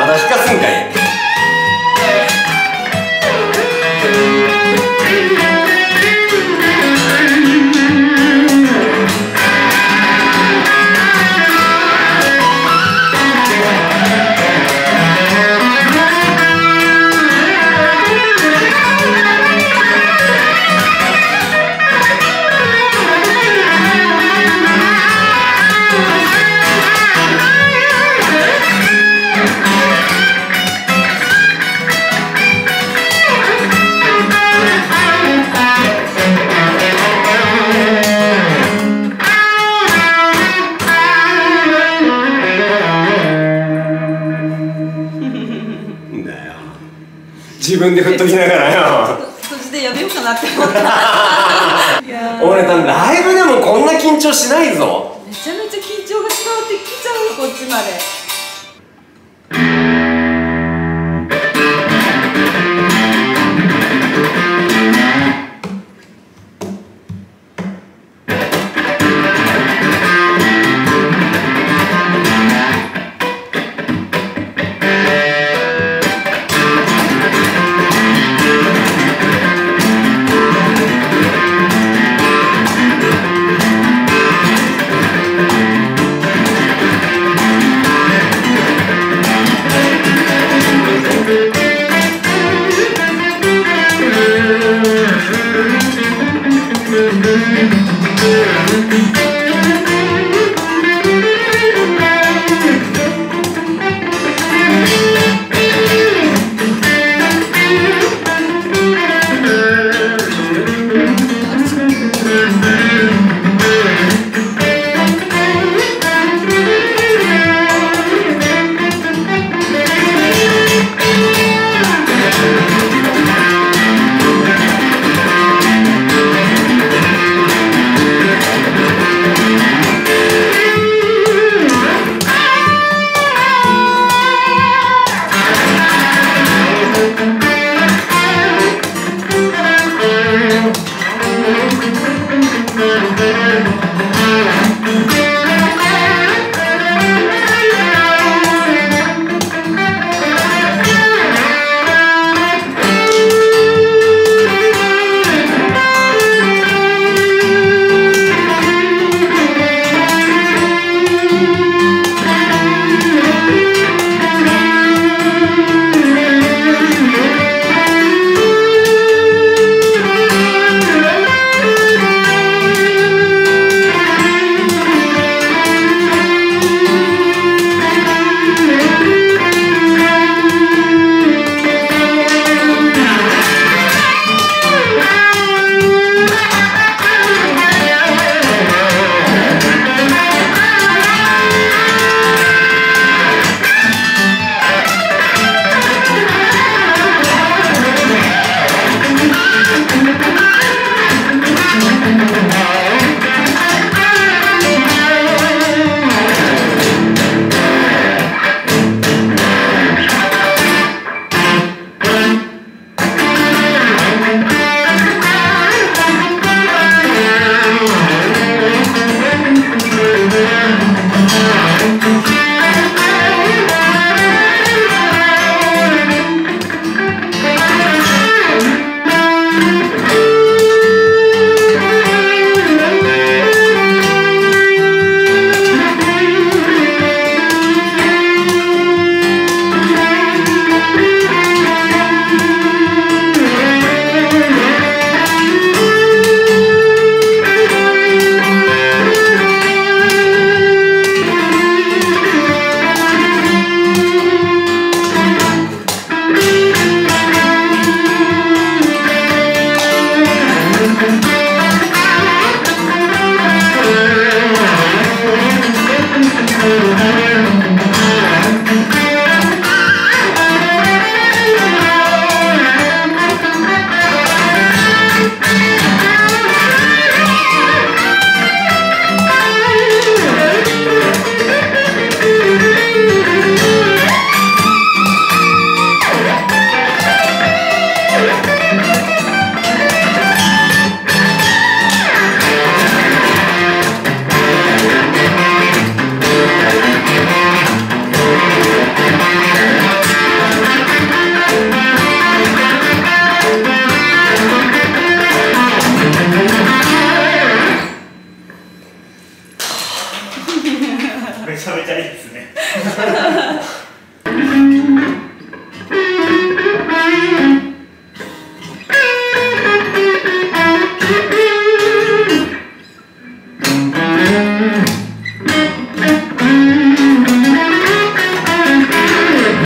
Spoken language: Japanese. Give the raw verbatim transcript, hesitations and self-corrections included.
まだ引かすんかい。自分で振っときながらよ途中でやめようかなって思った俺多分ライブでもこんな緊張しないぞ。めちゃめちゃ緊張が伝わってきちゃう、こっちまで。